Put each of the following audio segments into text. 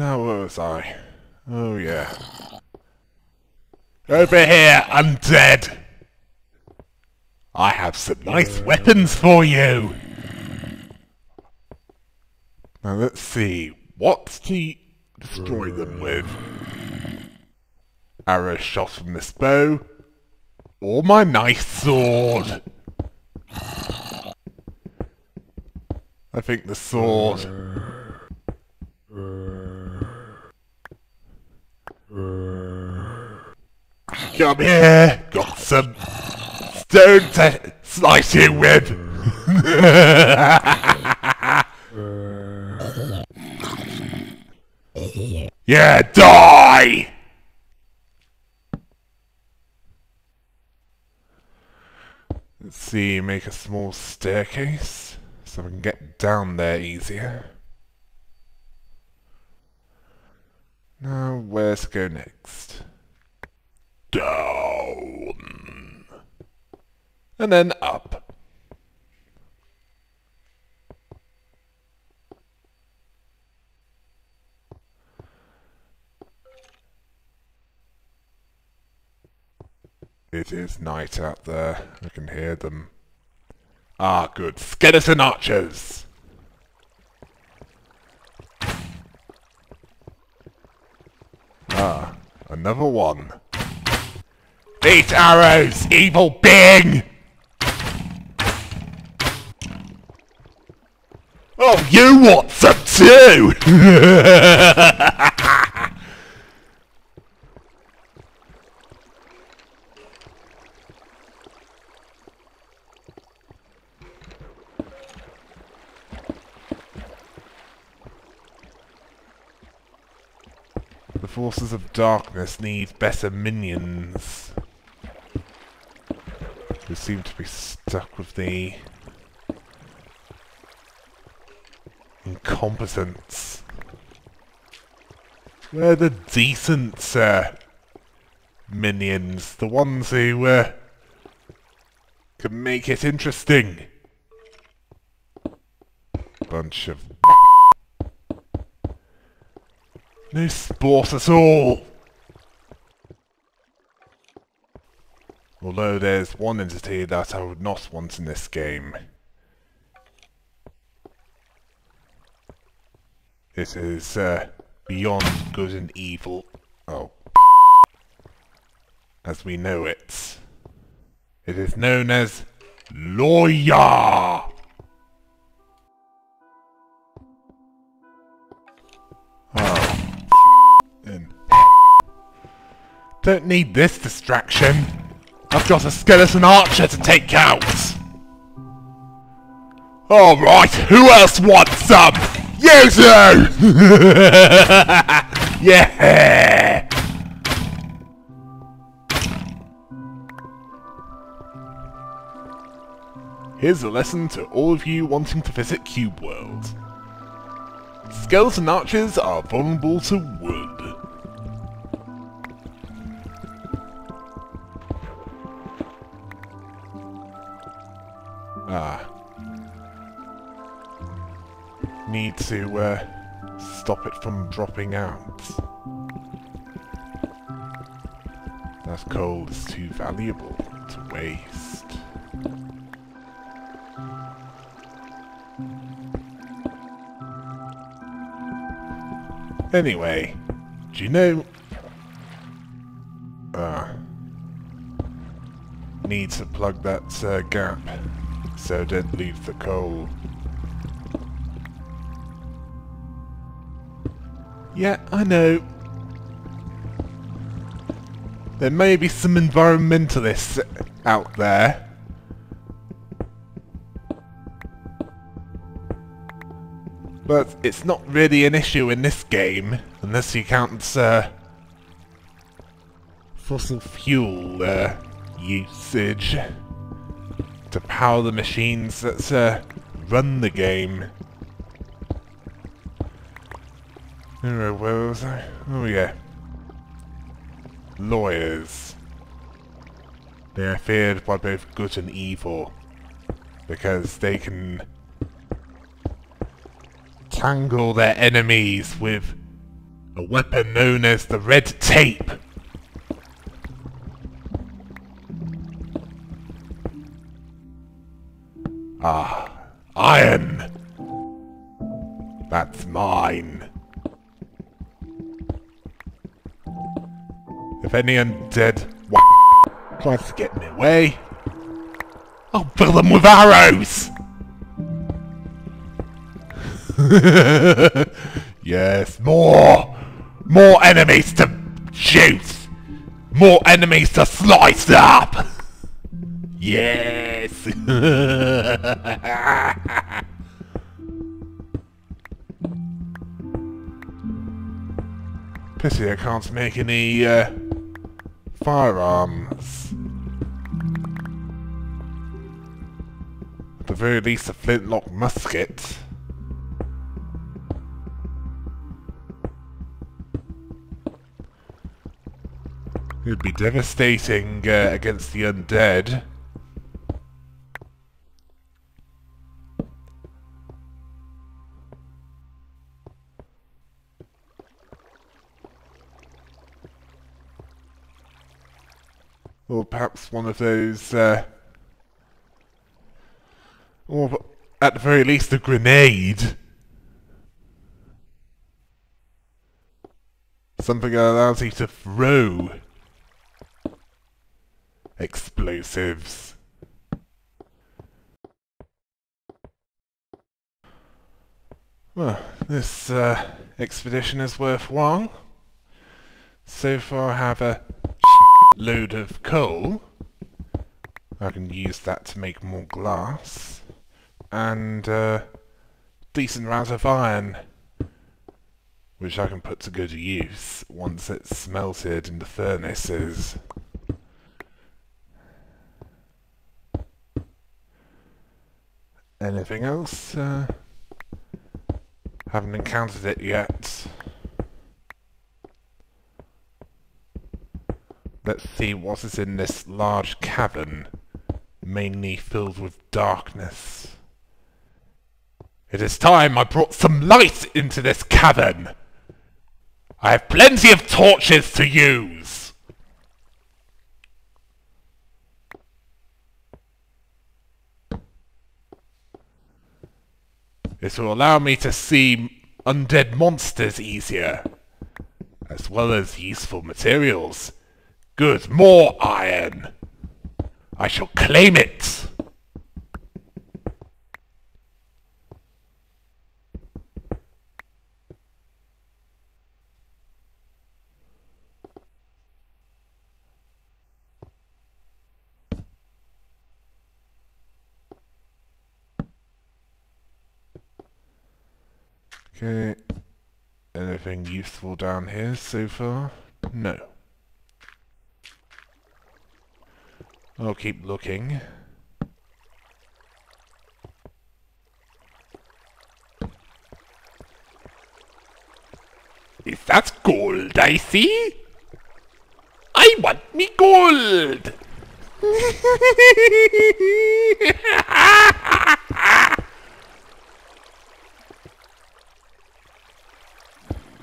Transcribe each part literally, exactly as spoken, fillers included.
That was I. Oh yeah. Over here, undead! I have some nice weapons for you! Now let's see, what's to destroy them with? Arrow shot from this bow, or my nice sword! I think the sword. Come here! Got some stone to slice you with! Yeah, die! Let's see, make a small staircase so we can get down there easier. Now, where to go next? Down! And then up. It is night out there. I can hear them. Ah, good. Skeleton archers! Ah, another one. Eat arrows, evil being! Oh, you want some too! The forces of darkness need better minions. We seem to be stuck with the incompetence. We're the decent uh, minions, the ones who uh, can make it interesting. Bunch of no sport at all. Although there's one entity that I would not want in this game. It is uh, beyond good and evil. Oh. As we know it. It is known as Lawyer! Oh. And don't need this distraction. I've got a skeleton archer to take out! Alright, who else wants some? You two! Yeah! Here's a lesson to all of you wanting to visit Cube World. Skeleton archers are vulnerable to wood. Ah. Need to, uh, stop it from dropping out. That coal is too valuable to waste. Anyway, do you know... Ah. Need to plug that, uh, gap. So don't leave the coal. Yeah, I know. There may be some environmentalists out there. But it's not really an issue in this game, unless you count uh, fossil fuel uh, usage to power the machines that uh, run the game. Anyway, where was I? Oh yeah. Lawyers. They are feared by both good and evil, because they can tangle their enemies with a weapon known as the red tape. Ah, iron. That's mine. If any undead tries to get in their way, I'll fill them with arrows! Yes, more! More enemies to shoot! More enemies to slice up! Yes! Pity I can't make any uh, firearms. At the very least, a flintlock musket. It would be devastating uh, against the undead. Or perhaps one of those, uh, or at the very least a grenade. Something that allows you to throw explosives. Well, this uh, expedition is worthwhile. So far I have a load of coal. I can use that to make more glass, and uh, decent amount of iron, which I can put to good use once it's smelted in the furnaces. Anything else? Uh, haven't encountered it yet. Let's see what is in this large cavern, mainly filled with darkness. It is time I brought some light into this cavern! I have plenty of torches to use! This will allow me to see undead monsters easier, as well as useful materials. Good, more iron! I shall claim it! Okay, anything useful down here so far? No. I'll keep looking. Is that gold I see? I want me gold!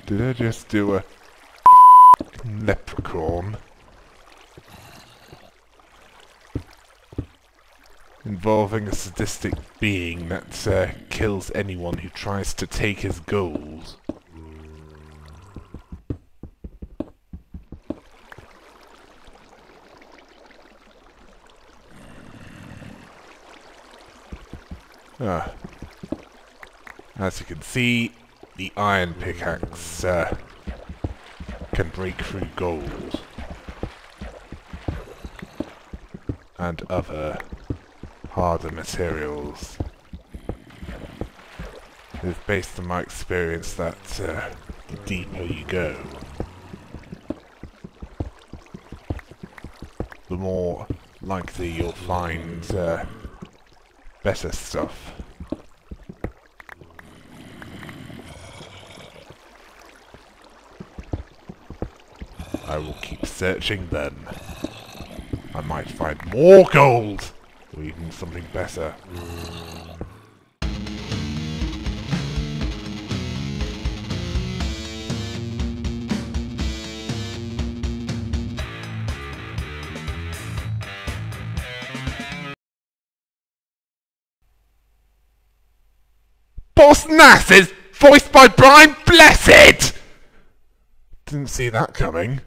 Did I just do a leprechaun? Involving a sadistic being that uh, kills anyone who tries to take his gold. Ah. As you can see, the iron pickaxe uh, can break through gold and other harder materials. It's based on my experience that uh, the deeper you go, the more likely you'll find uh, better stuff. I will keep searching then. I might find more gold! Or even something better. Boss Nass is voiced by Brian Blessed! Didn't see that coming.